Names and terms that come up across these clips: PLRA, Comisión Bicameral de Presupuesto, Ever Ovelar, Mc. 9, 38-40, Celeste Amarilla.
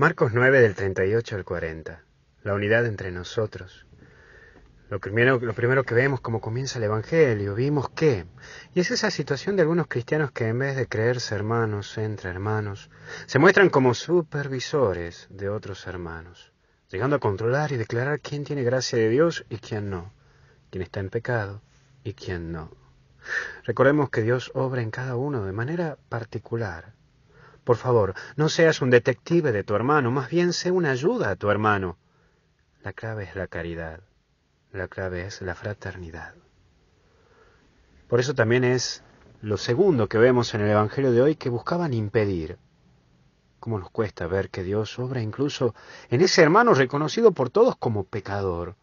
Marcos 9 del 38 al 40. La unidad entre nosotros. Lo primero que vemos como comienza el Evangelio, vimos que... Y es esa situación de algunos cristianos que en vez de creerse hermanos entre hermanos, se muestran como supervisores de otros hermanos, llegando a controlar y declarar quién tiene gracia de Dios y quién no, quién está en pecado y quién no. Recordemos que Dios obra en cada uno de manera particular. Por favor, no seas un detective de tu hermano, más bien sé una ayuda a tu hermano. La clave es la caridad, la clave es la fraternidad. Por eso también es lo segundo que vemos en el Evangelio de hoy, que buscaban impedir. ¿Cómo nos cuesta ver que Dios obra incluso en ese hermano reconocido por todos como pecador?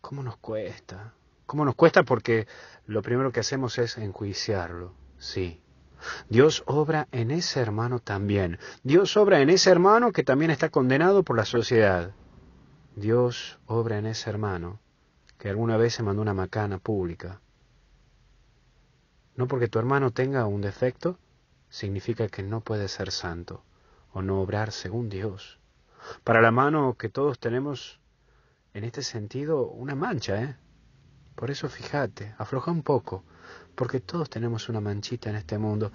¿Cómo nos cuesta? ¿Cómo nos cuesta? Porque lo primero que hacemos es enjuiciarlo, sí. Dios obra en ese hermano también. Dios obra en ese hermano que también está condenado por la sociedad. Dios obra en ese hermano que alguna vez se mandó una macana pública. No porque tu hermano tenga un defecto, significa que no puede ser santo o no obrar según Dios. Para la mano que todos tenemos, en este sentido, una mancha, Por eso fíjate, afloja un poco, porque todos tenemos una manchita en este mundo.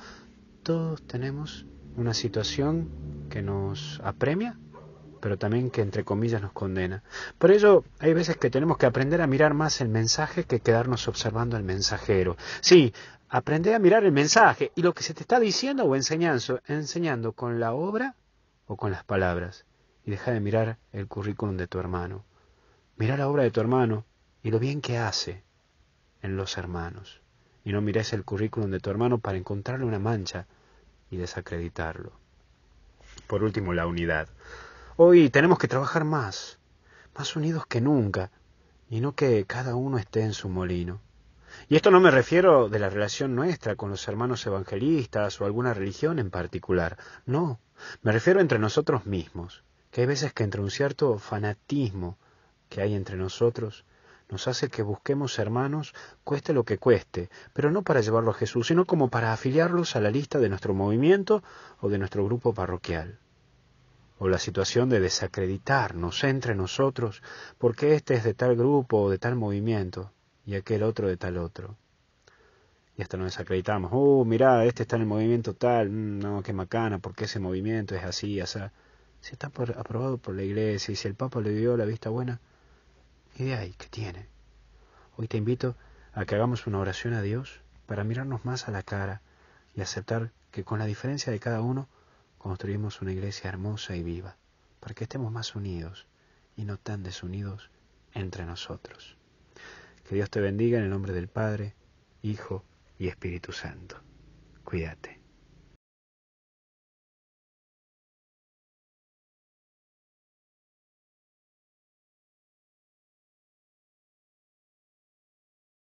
Todos tenemos una situación que nos apremia, pero también que entre comillas nos condena. Por ello, hay veces que tenemos que aprender a mirar más el mensaje que quedarnos observando al mensajero. Sí, aprende a mirar el mensaje y lo que se te está diciendo o enseñando con la obra o con las palabras. Y deja de mirar el currículum de tu hermano. Mira la obra de tu hermano y lo bien que hace en los hermanos. Y no mires el currículum de tu hermano para encontrarle una mancha y desacreditarlo. Por último, la unidad. Hoy tenemos que trabajar más unidos que nunca, y no que cada uno esté en su molino. Y esto no me refiero de la relación nuestra con los hermanos evangelistas o alguna religión en particular. No, me refiero entre nosotros mismos, que hay veces que entre un cierto fanatismo que hay entre nosotros, nos hace que busquemos hermanos, cueste lo que cueste, pero no para llevarlo a Jesús, sino como para afiliarlos a la lista de nuestro movimiento o de nuestro grupo parroquial. O la situación de desacreditarnos entre nosotros, porque este es de tal grupo o de tal movimiento, y aquel otro de tal otro. Y hasta nos desacreditamos. Mirá, este está en el movimiento tal, no, qué macana, porque ese movimiento es así, así. Si está aprobado por la Iglesia, y si el Papa le dio la vista buena, ¿y de ahí qué tiene? Hoy te invito a que hagamos una oración a Dios para mirarnos más a la cara y aceptar que con la diferencia de cada uno construimos una iglesia hermosa y viva, para que estemos más unidos y no tan desunidos entre nosotros. Que Dios te bendiga en el nombre del Padre, Hijo y Espíritu Santo. Cuídate.